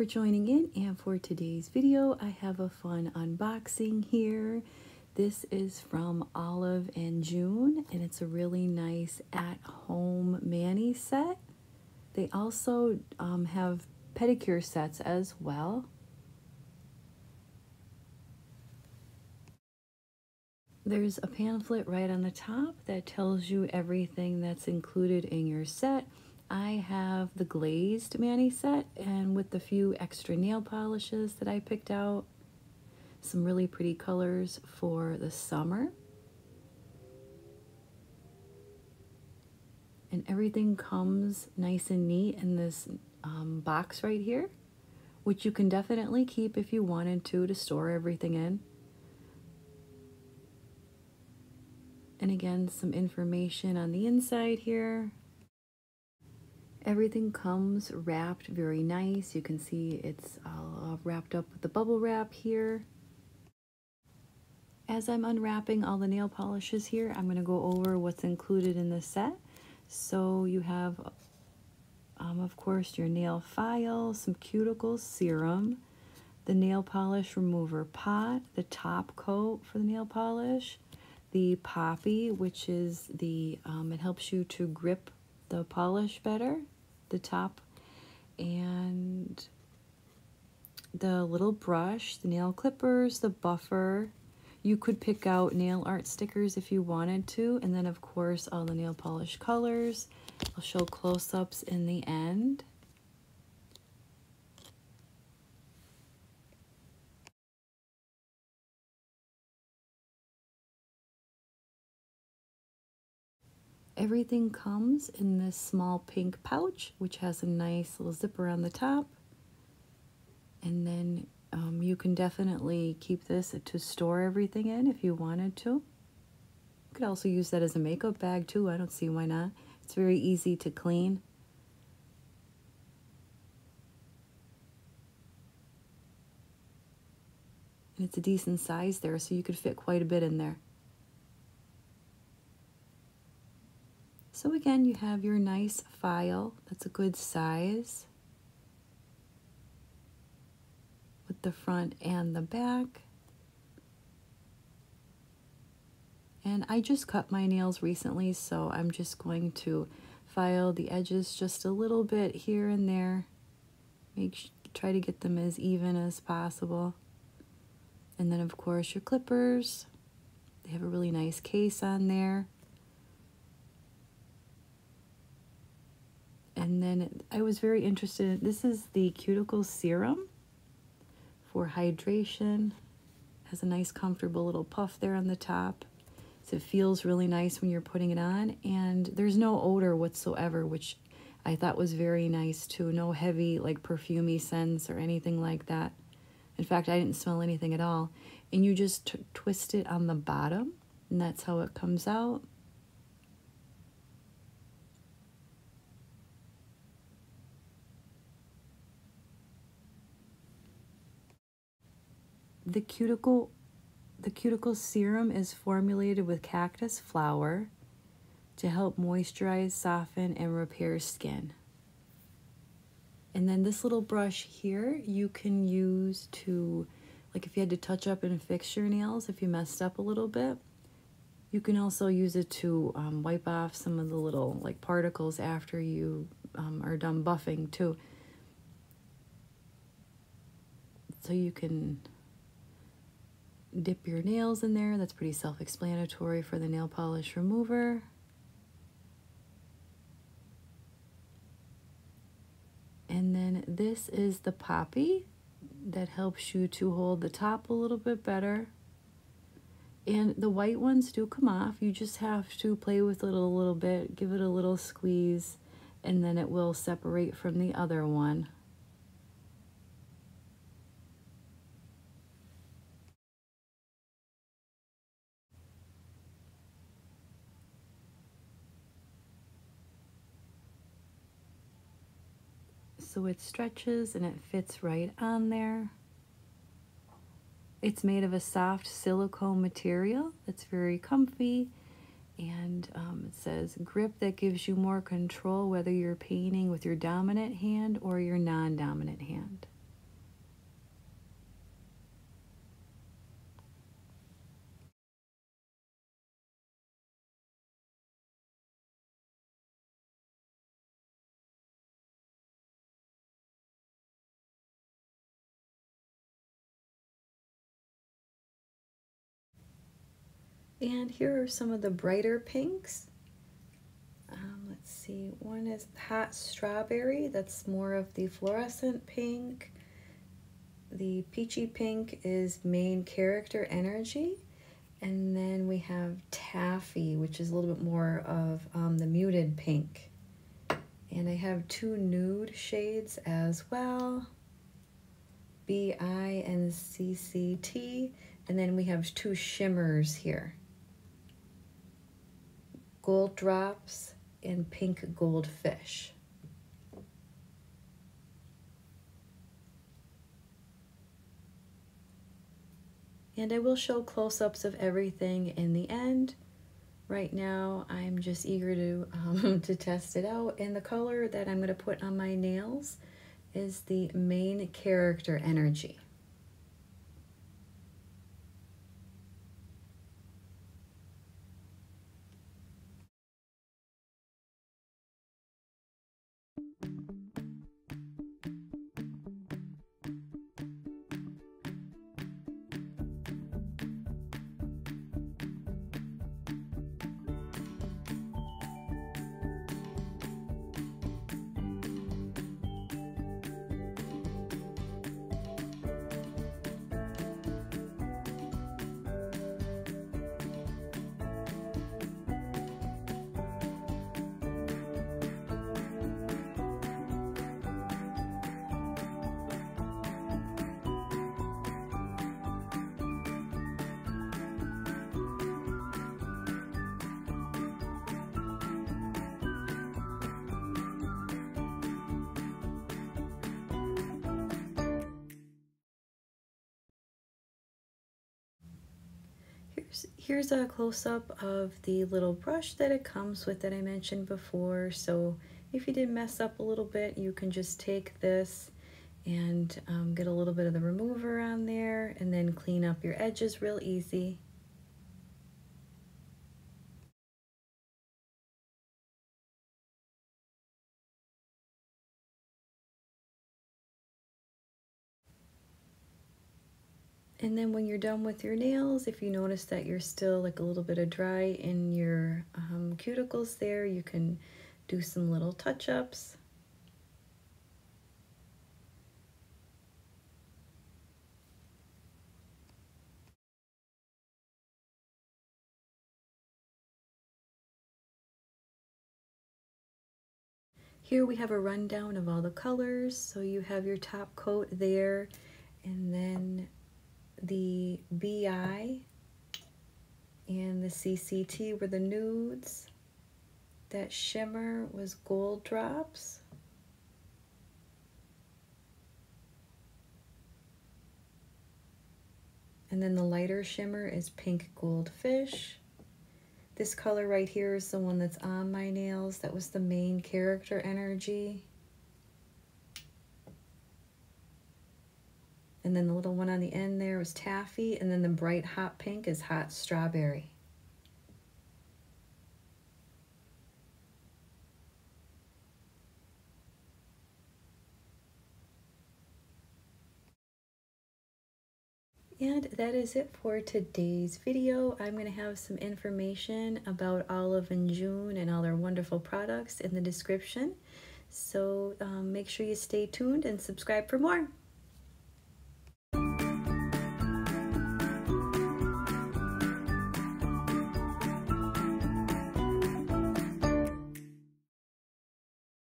for joining in and for today's video. I have a fun unboxing here. This is from Olive and June, and it's a really nice at-home mani set. They also have pedicure sets as well. There's a pamphlet right on the top that tells you everything that's included in your set. I have the glazed mani set, and with the few extra nail polishes that I picked out, some really pretty colors for the summer. And everything comes nice and neat in this box right here, which you can definitely keep if you wanted to store everything in. And again, some information on the inside here. Everything comes wrapped very nice. You can see it's all wrapped up with the bubble wrap here. As I'm unwrapping all the nail polishes here, I'm going to go over what's included in the set. So you have, of course, your nail file, some cuticle serum, the nail polish remover pot, the top coat for the nail polish, the poppy, which is the it helps you to grip the polish better, the top, and the little brush, the nail clippers, the buffer. You could pick out nail art stickers if you wanted to, and then of course all the nail polish colors. I'll show close-ups in the end. Everything comes in this small pink pouch, which has a nice little zipper on the top. And then you can definitely keep this to store everything in if you wanted to. You could also use that as a makeup bag too. I don't see why not. It's very easy to clean. And it's a decent size there, so you could fit quite a bit in there. So again, you have your nice file, that's a good size, with the front and the back. And I just cut my nails recently, so I'm just going to file the edges just a little bit here and there. Try to get them as even as possible. And then of course your clippers, they have a really nice case on there. And then I was very interested, this is the cuticle serum for hydration. Has a nice comfortable little puff there on the top. So it feels really nice when you're putting it on, and there's no odor whatsoever, which I thought was very nice too. No heavy like perfumey scents or anything like that. In fact, I didn't smell anything at all. And you just twist it on the bottom, and that's how it comes out. The cuticle serum is formulated with cactus flower to help moisturize, soften, and repair skin. And then this little brush here, you can use to, like if you had to touch up and fix your nails, if you messed up a little bit, you can also use it to wipe off some of the little like particles after you are done buffing too. So you can dip your nails in there. That's pretty self-explanatory for the nail polish remover. And then this is the poppy that helps you to hold the top a little bit better. And the white ones do come off. You just have to play with it a little bit, give it a little squeeze, and then it will separate from the other one. So it stretches and it fits right on there. It's made of a soft silicone material that's very comfy, and it says grip that gives you more control whether you're painting with your dominant hand or your non-dominant hand. And here are some of the brighter pinks. Let's see, one is Hot Strawberry. That's more of the fluorescent pink. The peachy pink is Main Character Energy. And then we have Taffy, which is a little bit more of the muted pink. And I have two nude shades as well, BI and CCT. And then we have two shimmers here, Gold Drops and Pink Goldfish. And I will show close-ups of everything in the end. Right now, I'm just eager to test it out. And the color that I'm gonna put on my nails is the Main Character Energy. Here's a close-up of the little brush that it comes with that I mentioned before. So if you did mess up a little bit, you can just take this and get a little bit of the remover on there and then clean up your edges real easy. And then when you're done with your nails, if you notice that you're still like a little bit of dry in your cuticles there, you can do some little touch-ups. Here we have a rundown of all the colors. So you have your top coat there, and then the BI and the CCT were the nudes. That shimmer was Gold Drops. And then the lighter shimmer is Pink Goldfish. This color right here is the one that's on my nails. That was the Main Character Energy. And then the little one on the end there was Taffy, and then the bright hot pink is Hot Strawberry. And that is it for today's video. I'm going to have some information about Olive and June and all their wonderful products in the description. So make sure you stay tuned and subscribe for more.